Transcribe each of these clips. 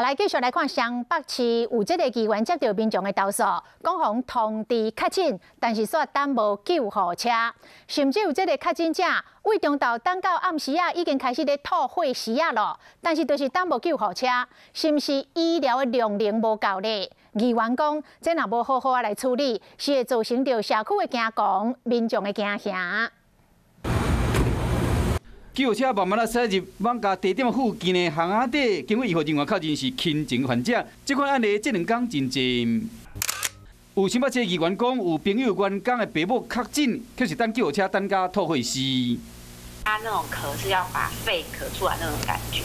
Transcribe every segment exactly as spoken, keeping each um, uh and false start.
好，来继续来看双北市有这个议员接到民众的投诉，讲予通知确诊，但是煞等无救护车，甚至有这个确诊者为中昼等到暗时啊，已经开始咧吐血时啊咯，但是就是等无救护车，是毋是医疗的量能无够咧？议员讲，这若无好好啊来处理，是会造成着社区的惊恐、民众的惊吓。 救护车慢慢啊驶入艋舺地点附近的巷仔底，警方医护人员确认是轻症患者。这款案例这两天真多。有新北市议员讲，有朋友员工的爸母确诊，却是等救护车等到吐血死。他那种咳是要把肺咳出来那种感觉，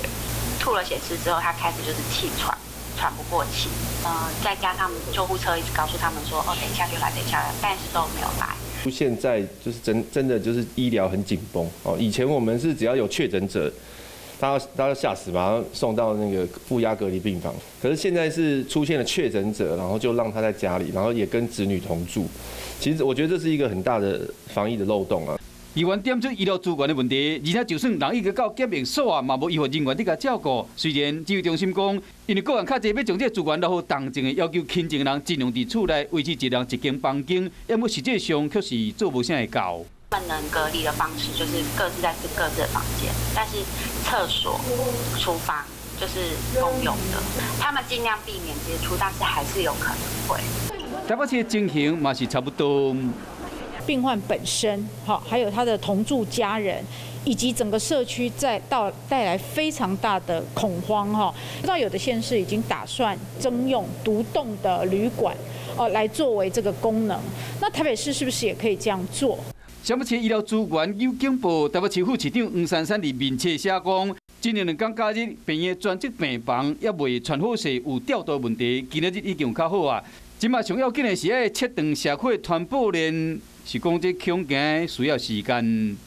吐了血丝之后，他开始就是气喘，喘不过气。呃，再加上救护车一直告诉他们说，哦，等一下就来，等一下来，但是都没有来。 现在就是真真的就是医疗很紧绷哦。以前我们是只要有确诊者，他要他要吓死，马上送到那个负压隔离病房。可是现在是出现了确诊者，然后就让他在家里，然后也跟子女同住。其实我觉得这是一个很大的防疫的漏洞啊。医院点出医疗资源的问题，而且就算人已经到检疫所啊，嘛无医护人员伫甲照顾。虽然指挥中心讲，因为个人较侪，要将这资源留予重症的，要求轻症的人尽量伫厝内维持一人一间房间，要么实际上确实做无啥会到。他们能隔离的方式就是各自在各自的房间，但是厕所、厨房就是公用的，他们尽量避免接触，但是还是有可能会。台北市的情形嘛是差不多。 病患本身，好，还有他的同住家人，以及整个社区，在到带来非常大的恐慌，哈。知道有的县市已经打算征用独栋的旅馆，哦，来作为这个功能。那台北市是不是也可以这样做？台北市医疗资源有警报，台北市副市长黄珊珊伫面册写讲，今年两天假日病院专职病房也未传好势，有调度问题，今日已经较好啊。即嘛上要紧的是要切断社区传播链。 是讲这恐惊需要时间。